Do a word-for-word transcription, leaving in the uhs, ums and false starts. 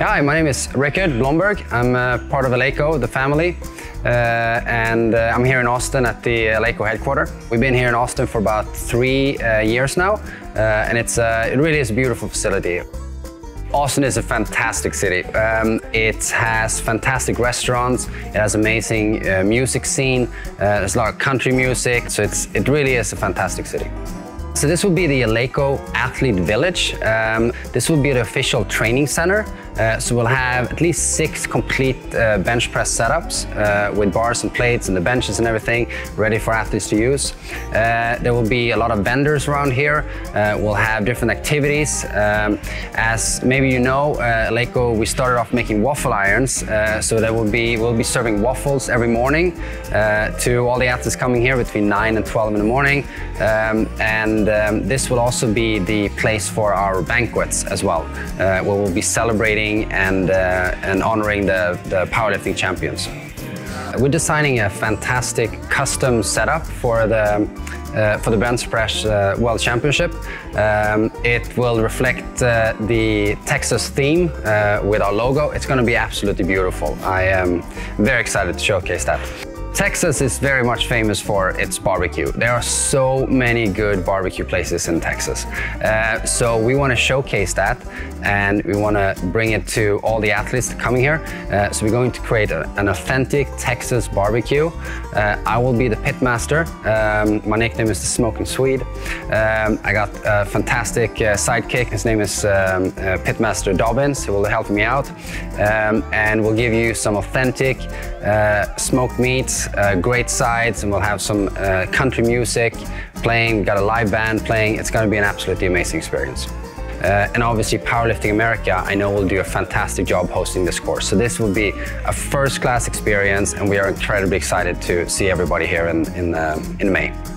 Hi, my name is Rickard Blomberg. I'm uh, part of Eleiko, the family, uh, and uh, I'm here in Austin at the Eleiko headquarters. We've been here in Austin for about three uh, years now, uh, and it's uh, it really is a beautiful facility. Austin is a fantastic city. Um, it has fantastic restaurants, it has amazing uh, music scene, uh, there's a lot of country music, so it's, it really is a fantastic city. So this will be the Eleiko Athlete Village. Um, this will be the official training center. Uh, so we'll have at least six complete uh, bench press setups uh, with bars and plates and the benches and everything ready for athletes to use. Uh, there will be a lot of vendors around here. Uh, we'll have different activities. Um, as maybe you know, uh, Eleiko, we started off making waffle irons. Uh, so there will be, we'll be serving waffles every morning uh, to all the athletes coming here between nine and twelve in the morning. Um, and And um, this will also be the place for our banquets as well, uh, where we'll be celebrating and, uh, and honoring the, the powerlifting champions. We're designing a fantastic custom setup for the, uh, for the Bench Press uh, World Championship. Um, it will reflect uh, the Texas theme uh, with our logo. It's going to be absolutely beautiful. I am very excited to showcase that. Texas is very much famous for its barbecue. There are so many good barbecue places in Texas. Uh, so we want to showcase that, and we want to bring it to all the athletes coming here. Uh, so we're going to create a, an authentic Texas barbecue. Uh, I will be the pitmaster. Um, my nickname is the Smoking Swede. Um, I got a fantastic uh, sidekick. His name is um, uh, Pitmaster Dobbins, who will help me out. Um, and we'll give you some authentic uh, smoked meats, Uh, great sides, and we'll have some uh, country music playing. We've got a live band playing. It's going to be an absolutely amazing experience. Uh, and obviously Powerlifting America, I know, will do a fantastic job hosting this course. So this will be a first-class experience, and we are incredibly excited to see everybody here in, in, uh, in May.